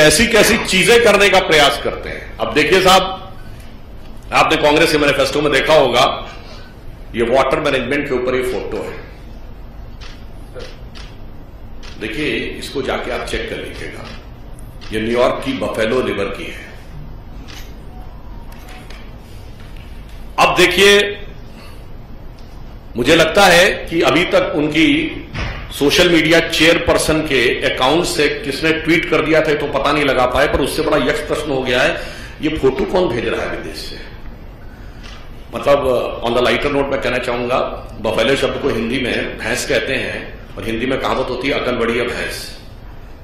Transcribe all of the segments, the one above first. कैसी कैसी चीजें करने का प्रयास करते हैं। अब देखिए साहब, आपने कांग्रेस के मैनिफेस्टो में देखा होगा, ये वाटर मैनेजमेंट के ऊपर ये फोटो है, देखिए इसको जाके आप चेक कर लीजिएगा। ये न्यूयॉर्क की बफेलो रिवर की है। अब देखिए, मुझे लगता है कि अभी तक उनकी सोशल मीडिया चेयरपर्सन के अकाउंट से किसने ट्वीट कर दिया था तो पता नहीं लगा पाए, पर उससे बड़ा यक्ष प्रश्न हो गया है, ये फोटो कौन भेज रहा है विदेश से। मतलब ऑन द लाइटर नोट मैं कहना चाहूंगा, बफेलो शब्द को हिंदी में भैंस कहते हैं और हिंदी में कहावत होती है अकल बड़ी है भैंस,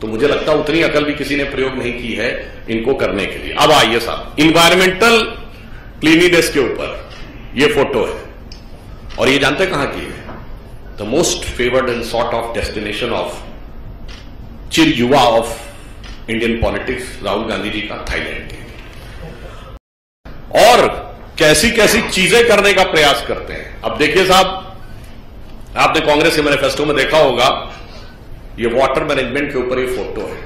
तो मुझे लगता है उतनी अकल भी किसी ने प्रयोग नहीं की है इनको करने के लिए। अब आइए साहब, इन्वायरमेंटल क्लीनिनेस के ऊपर ये फोटो है, और ये जानते कहां की है? The most favoured and sort of destination of चिर युवा of Indian politics, Rahul Gandhi ji का थाईलैंड के। और कैसी कैसी चीजें करने का प्रयास करते हैं। अब देखिए साहब, आपने कांग्रेस के मैनिफेस्टो में देखा होगा, ये वाटर मैनेजमेंट के ऊपर ये फोटो है,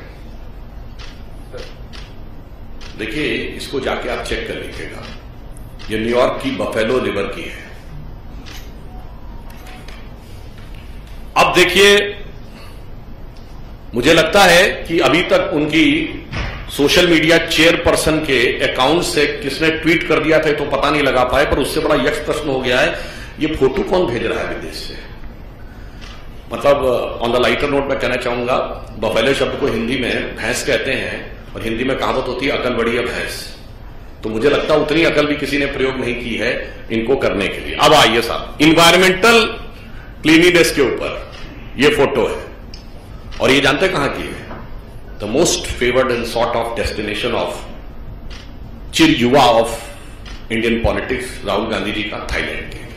देखिए इसको जाके आप चेक कर लीजिएगा। ये न्यूयॉर्क की बफेलो रिवर की है। अब देखिए, मुझे लगता है कि अभी तक उनकी सोशल मीडिया चेयरपर्सन के अकाउंट से किसने ट्वीट कर दिया था तो पता नहीं लगा पाए, पर उससे बड़ा यक्ष प्रश्न हो गया है, ये फोटो कौन भेज रहा है विदेश से। मतलब ऑन द लाइटर नोट मैं कहना चाहूंगा, बफेलो शब्द को हिंदी में भैंस कहते हैं और हिंदी में कहावत होती है अकल बड़ी है भैंस, तो मुझे लगता है उतनी अकल भी किसी ने प्रयोग नहीं की है इनको करने के लिए। अब आइए साहब, इन्वायरमेंटल क्लीनिनेस के ऊपर ये फोटो है, और ये जानते कहां की है? The most favoured and sort of destination of चिर युवा of Indian politics, Rahul Gandhi ji का थाईलैंड के।